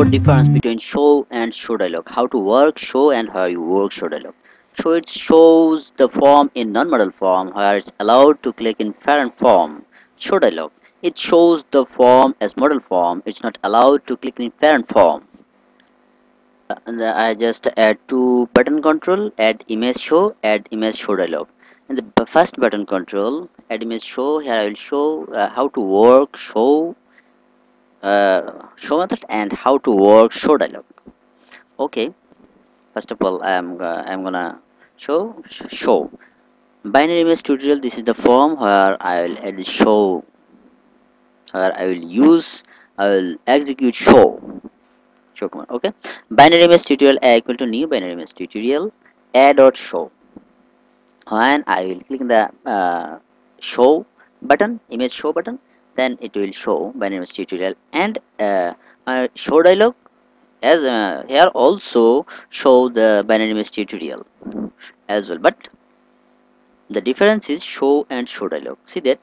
more difference between show and show dialogue. How to work show and how you work show dialogue. So it shows the form in non-modal form where it's allowed to click in parent form. Show dialogue. It shows the form as modal form. It's not allowed to click in parent form. And I just add two button control, add image show dialog. In the first button control, add image show, here I will show how to work show show method and how to work show dialog. Okay, first of all I'm gonna show binary image tutorial. This is the form where I will add show, where I will execute show command. Okay, binary image tutorial a equal to new binary image tutorial a dot show, and I will click the show button, image show button, then it will show binary image tutorial and show dialog. As here also show the binary image tutorial as well, but the difference is show and show dialog. See that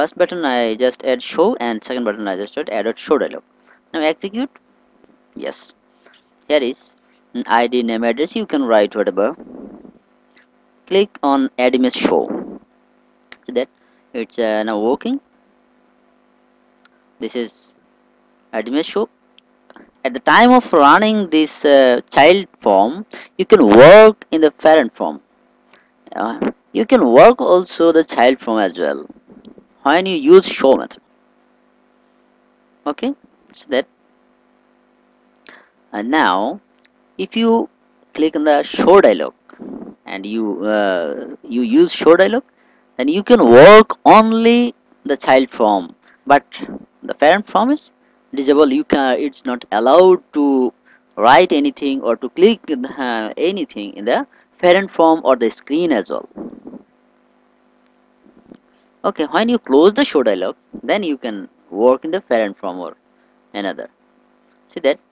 first button I just add show and second button I just add show dialog. Now execute. Yes, here is an ID, name, address, you can write whatever. Click on add image show. See that it's now working. This is add image show. At the time of running this child form, you can work in the parent form. You can work also the child form as well when you use show method. Okay, see that. And now if you click on the show dialog and you use show dialog, then you can work only the child form, but the parent form is disabled. You can, it's not allowed to write anything or to click anything in the parent form or the screen as well. Okay, when you close the show dialog, then you can work in the parent form or another. See that